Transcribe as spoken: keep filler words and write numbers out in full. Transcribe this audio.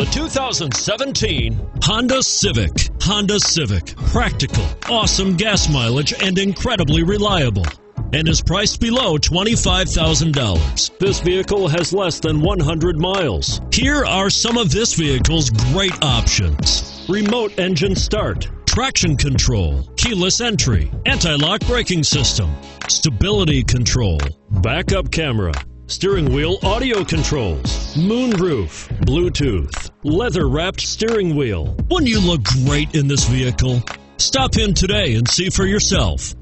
The two thousand seventeen Honda Civic. Honda Civic. Practical, awesome gas mileage, and incredibly reliable. And is priced below twenty-five thousand dollars. This vehicle has less than one hundred miles. Here are some of this vehicle's great options. Remote engine start. Traction control. Keyless entry. Anti-lock braking system. Stability control. Backup camera. Steering wheel audio controls, moonroof, Bluetooth, leather-wrapped steering wheel. Wouldn't you look great in this vehicle? Stop in today and see for yourself.